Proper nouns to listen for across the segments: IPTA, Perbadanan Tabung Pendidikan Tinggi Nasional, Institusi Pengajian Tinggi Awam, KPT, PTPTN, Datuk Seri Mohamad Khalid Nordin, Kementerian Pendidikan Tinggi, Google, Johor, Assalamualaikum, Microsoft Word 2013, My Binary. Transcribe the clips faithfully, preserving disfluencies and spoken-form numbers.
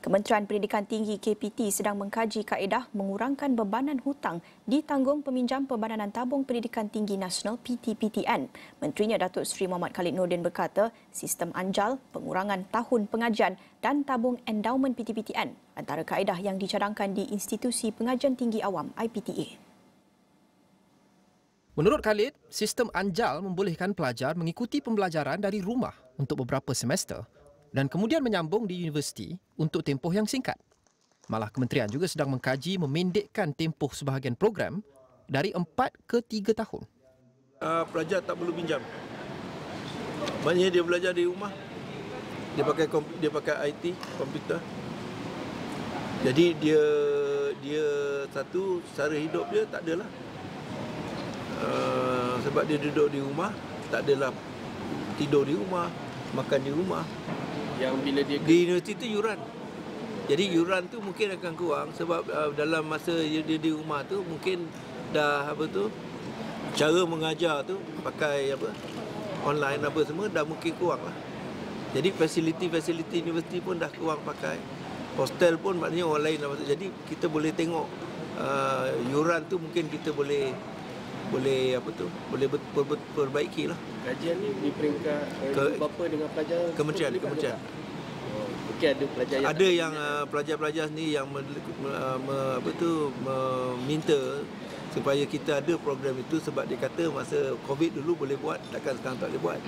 Kementerian Pendidikan Tinggi K P T sedang mengkaji kaedah mengurangkan bebanan hutang ditanggung peminjam Perbadanan Tabung Pendidikan Tinggi Nasional P T P T N. Menterinya Datuk Seri Mohamad Khalid Nordin berkata sistem anjal, pengurangan tahun pengajian dan tabung endowment P T P T N antara kaedah yang dicadangkan di Institusi Pengajian Tinggi Awam I P T A. Menurut Khalid, sistem anjal membolehkan pelajar mengikuti pembelajaran dari rumah untuk beberapa semester dan kemudian menyambung di universiti untuk tempoh yang singkat. Malah kementerian juga sedang mengkaji memendekkan tempoh sebahagian program dari empat ke tiga tahun. Uh, pelajar tak perlu pinjam. Maknanya dia belajar di rumah. Dia pakai dia pakai I T, komputer. Jadi dia dia satu cara hidup dia tak adalah. Uh, sebab dia duduk di rumah, tak adalah tidur di rumah, makan di rumah. Yang bila dia di universiti tu yuran. Jadi yuran tu mungkin akan kurang sebab uh, dalam masa dia di rumah tu mungkin dah apa tu cara mengajar tu pakai apa online apa semua dah mungkin kuranglah. Jadi fasiliti-fasiliti universiti pun dah kurang pakai. Hostel pun maknanya orang lain dah masuk. Jadi kita boleh tengok uh, yuran tu mungkin kita boleh boleh apa tu boleh ber, ber, ber, perbaikilah. Kajian ni di peringkat eh, bapa dengan pelajar kementerian kementerian. Okey, ada pelajar yang ada yang uh, pelajar-pelajar sendiri yang me, me, apa tu meminta supaya kita ada program itu sebab dia kata masa Covid dulu boleh buat, takkan sekarang tak boleh buat.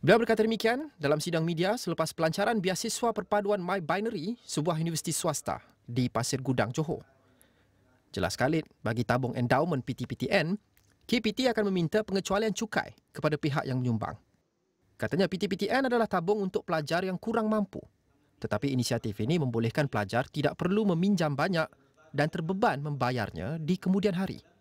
Beliau berkata demikian dalam sidang media selepas pelancaran beasiswa perpaduan My Binary sebuah universiti swasta di Pasir Gudang, Johor. Jelas Khalid, bagi tabung endowment P T P T N, K P T akan meminta pengecualian cukai kepada pihak yang menyumbang. Katanya P T P T N adalah tabung untuk pelajar yang kurang mampu. Tetapi inisiatif ini membolehkan pelajar tidak perlu meminjam banyak dan terbeban membayarnya di kemudian hari.